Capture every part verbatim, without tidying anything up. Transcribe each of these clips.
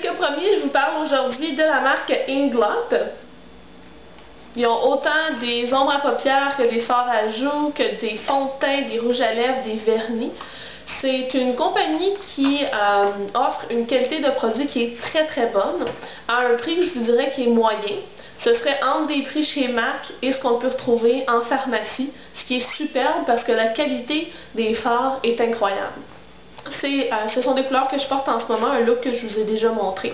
quelques premiers, je vous parle aujourd'hui de la marque Inglot. Ils ont autant des ombres à paupières que des fards à joues, que des fonds de teint, des rouges à lèvres, des vernis. C'est une compagnie qui euh, offre une qualité de produit qui est très très bonne, à un prix que je vous dirais qui est moyen. Ce serait entre des prix chez MAC et ce qu'on peut retrouver en pharmacie, ce qui est superbe parce que la qualité des fards est incroyable. C'est, euh, ce sont des couleurs que je porte en ce moment, un look que je vous ai déjà montré.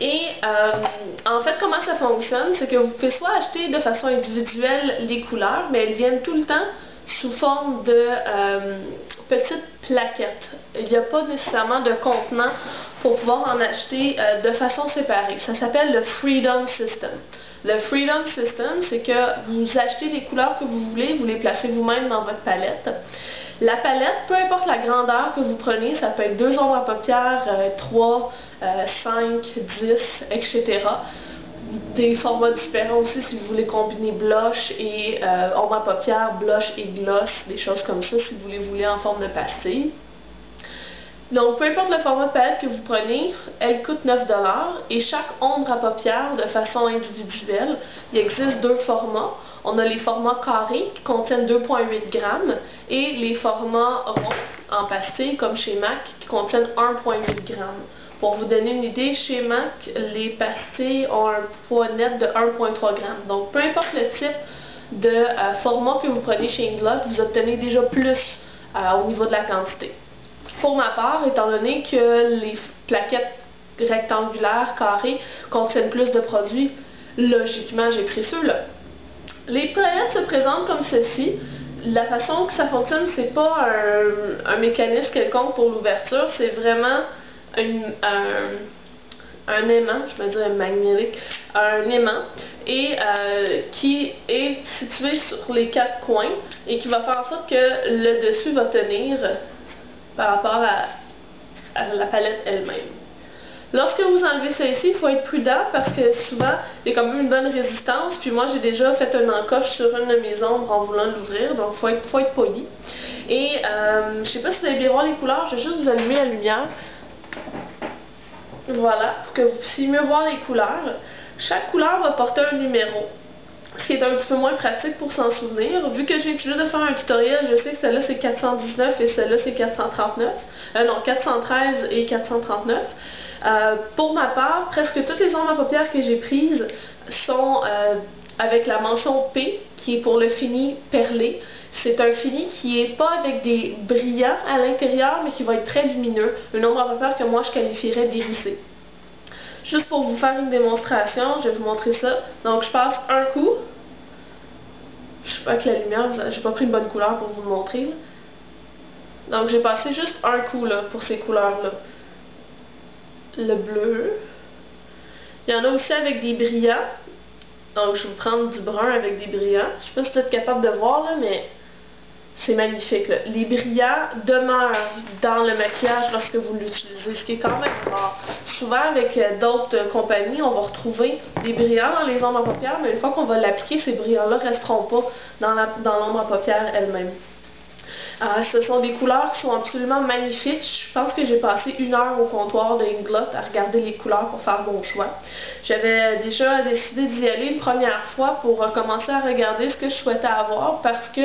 Et euh, en fait, comment ça fonctionne, c'est que vous pouvez soit acheter de façon individuelle les couleurs, mais elles viennent tout le temps sous forme de euh, petites plaquettes. Il n'y a pas nécessairement de contenant pour pouvoir en acheter euh, de façon séparée. Ça s'appelle le Freedom System. Le Freedom System, c'est que vous achetez les couleurs que vous voulez, vous les placez vous-même dans votre palette. La palette, peu importe la grandeur que vous prenez, ça peut être deux ombres à paupières, euh, trois, euh, cinq, dix, et cetera. Des formats différents aussi si vous voulez combiner blush et euh, ombre à paupières, blush et gloss, des choses comme ça si vous les voulez en forme de pastille. Donc peu importe le format de palette que vous prenez, elle coûte neuf dollars et chaque ombre à paupières de façon individuelle, il existe deux formats. On a les formats carrés qui contiennent deux virgule huit grammes et les formats ronds en pastille comme chez MAC qui contiennent un virgule huit grammes. Pour vous donner une idée, chez MAC, les pastilles ont un poids net de un virgule trois grammes. Donc, peu importe le type de euh, format que vous prenez chez Inglot, vous obtenez déjà plus euh, au niveau de la quantité. Pour ma part, étant donné que les plaquettes rectangulaires, carrées, contiennent plus de produits, logiquement, j'ai pris ceux-là. Les plaquettes se présentent comme ceci. La façon que ça fonctionne, c'est pas un, un mécanisme quelconque pour l'ouverture, c'est vraiment... Une, un, un aimant, je me dirais magnétique, un aimant, et euh, qui est situé sur les quatre coins et qui va faire en sorte que le dessus va tenir par rapport à, à la palette elle-même. Lorsque vous enlevez ça ici, il faut être prudent parce que souvent, il y a quand même une bonne résistance. Puis moi, j'ai déjà fait une encoche sur une de mes ombres en voulant l'ouvrir, donc il faut être, faut être poli. Et euh, je ne sais pas si vous allez bien voir les couleurs, je vais juste vous allumer la lumière. Voilà, pour que vous puissiez mieux voir les couleurs. Chaque couleur va porter un numéro, ce qui est un petit peu moins pratique pour s'en souvenir. Vu que j'ai toujours de faire un tutoriel, je sais que celle-là c'est quatre cent dix-neuf et celle-là c'est quatre cent trente-neuf. Euh, non, quatre cent treize et quatre cent trente-neuf. Euh, pour ma part, presque toutes les ombres à paupières que j'ai prises sont euh, avec la mention P, qui est pour le fini perlé. C'est un fini qui n'est pas avec des brillants à l'intérieur, mais qui va être très lumineux. Une ombre à paupières que moi, je qualifierais d'hérissée. Juste pour vous faire une démonstration, je vais vous montrer ça. Donc, je passe un coup. Je sais pas avec la lumière, j'ai pas pris une bonne couleur pour vous le montrer. Là. Donc, j'ai passé juste un coup là, pour ces couleurs-là. Le bleu. Il y en a aussi avec des brillants. Donc, je vais vous prendre du brun avec des brillants. Je sais pas si vous êtes capable de voir, là, mais... C'est magnifique, là. Les brillants demeurent dans le maquillage lorsque vous l'utilisez, ce qui est quand même rare. Souvent, avec d'autres compagnies, on va retrouver des brillants dans les ombres à paupières, mais une fois qu'on va l'appliquer, ces brillants-là ne resteront pas dans l'ombre à paupières elle-même. Euh, ce sont des couleurs qui sont absolument magnifiques. Je pense que j'ai passé une heure au comptoir de Inglot à regarder les couleurs pour faire mon choix. J'avais déjà décidé d'y aller une première fois pour euh, commencer à regarder ce que je souhaitais avoir parce que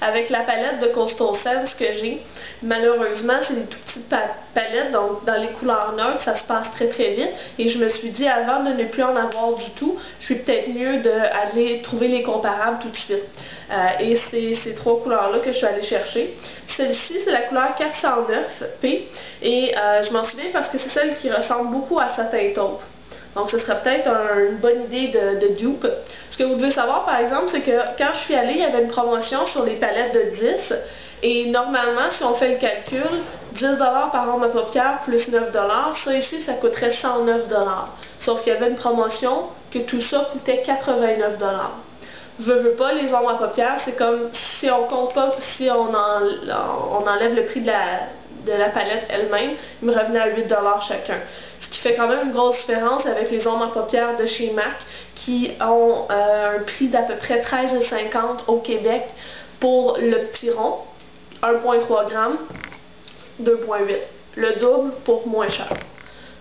avec la palette de Coastal Scents que j'ai, malheureusement c'est des toutes petites pa palettes, donc dans les couleurs neutres ça se passe très très vite et je me suis dit avant de ne plus en avoir du tout, je suis peut-être mieux d'aller trouver les comparables tout de suite. Euh, et c'est ces trois couleurs-là que je suis allée chercher. Celle-ci, c'est la couleur quatre cent neuf P et euh, je m'en souviens parce que c'est celle qui ressemble beaucoup à satin taupe. Donc ce serait peut-être un, une bonne idée de, de dupe. Ce que vous devez savoir par exemple, c'est que quand je suis allée, il y avait une promotion sur les palettes de dix et normalement, si on fait le calcul, dix dollars par ombre à paupières plus neuf dollars, ça ici, ça coûterait cent neuf dollars. Sauf qu'il y avait une promotion que tout ça coûtait quatre-vingt-neuf dollars. Je veux pas les ombres à paupières, c'est comme si on compte pas, si on, en, on enlève le prix de la, de la palette elle-même, il me revenait à huit dollars chacun. Ce qui fait quand même une grosse différence avec les ombres à paupières de chez MAC qui ont euh, un prix d'à peu près treize cinquante au Québec pour le petit rond, un virgule trois grammes, deux virgule huit. Le double pour moins cher.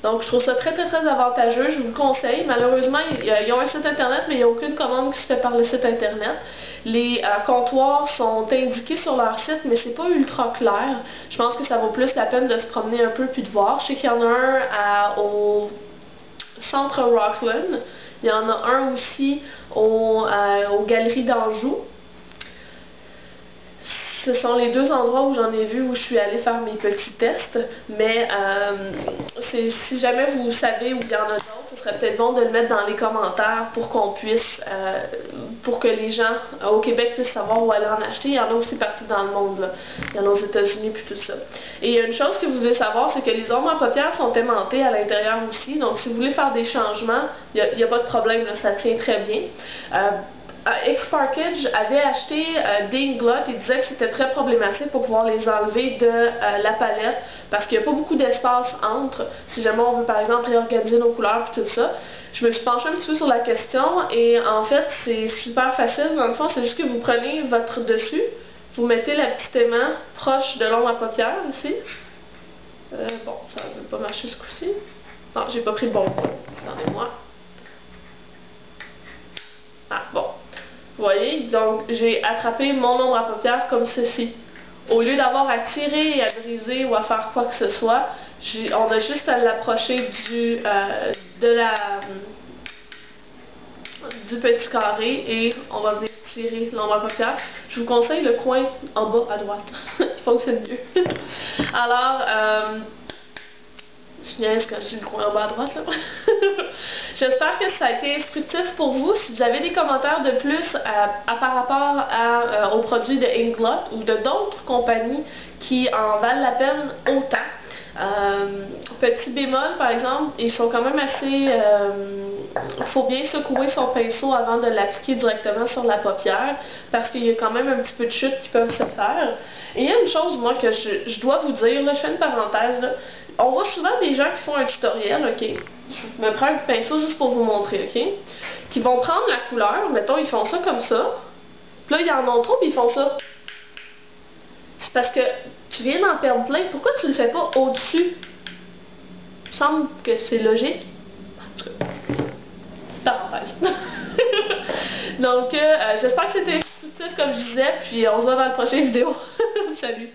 Donc je trouve ça très très très avantageux, je vous le conseille. Malheureusement, ils ont un site internet, mais il n'y a aucune commande qui se fait par le site internet. Les euh, comptoirs sont indiqués sur leur site, mais c'est pas ultra clair. Je pense que ça vaut plus la peine de se promener un peu puis de voir. Je sais qu'il y en a un à, au Centre Rockland. Il y en a un aussi au, euh, aux Galeries d'Anjou. Ce sont les deux endroits où j'en ai vu, où je suis allée faire mes petits tests, mais euh, si jamais vous savez où il y en a d'autres, ce serait peut-être bon de le mettre dans les commentaires pour qu'on puisse, euh, pour que les gens euh, au Québec puissent savoir où aller en acheter. Il y en a aussi partout dans le monde, là. Il y en a aux États-Unis puis tout ça. Et une chose que vous devez savoir, c'est que les ombres à paupières sont aimantées à l'intérieur aussi, donc si vous voulez faire des changements, il n'y a, a pas de problème, là, ça tient très bien. Euh, Xsparkage avait acheté euh, des Inglot et disait que c'était très problématique pour pouvoir les enlever de euh, la palette parce qu'il n'y a pas beaucoup d'espace entre, si jamais on veut par exemple réorganiser nos couleurs et tout ça. Je me suis penchée un petit peu sur la question et en fait c'est super facile. Dans le fond, c'est juste que vous prenez votre dessus, vous mettez la petite aimant proche de l'ombre à paupières ici. Euh, bon, ça ne veut pas marcher ce coup-ci. Non, j'ai pas pris le bon point. Attendez-moi. Ah, bon. Vous voyez, donc j'ai attrapé mon ombre à paupières comme ceci. Au lieu d'avoir à tirer et à briser ou à faire quoi que ce soit, on a juste à l'approcher du, euh, de la, du petit carré et on va venir tirer l'ombre à paupières. Je vous conseille le coin en bas à droite. Il fonctionne mieux. Alors, euh, je niaise quand je dis le coin en bas à droite, là. J'espère que ça a été instructif pour vous. Si vous avez des commentaires de plus à, à, par rapport à, euh, aux produits de Inglot ou de d'autres compagnies qui en valent la peine autant. Euh, petit bémol, par exemple, ils sont quand même assez... Il euh, faut bien secouer son pinceau avant de l'appliquer directement sur la paupière parce qu'il y a quand même un petit peu de chutes qui peuvent se faire. Et il y a une chose, moi, que je, je dois vous dire, là, je fais une parenthèse, là. On voit souvent des gens qui font un tutoriel, ok, je me prends un pinceau juste pour vous montrer, ok, qui vont prendre la couleur, mettons, ils font ça comme ça, puis là, ils en ont trop, puis ils font ça. C'est parce que tu viens d'en perdre plein, pourquoi tu le fais pas au-dessus? Il me semble que c'est logique. En tout cas, petite parenthèse. Donc, euh, j'espère que c'était instructif, comme je disais, puis on se voit dans la prochaine vidéo. Salut!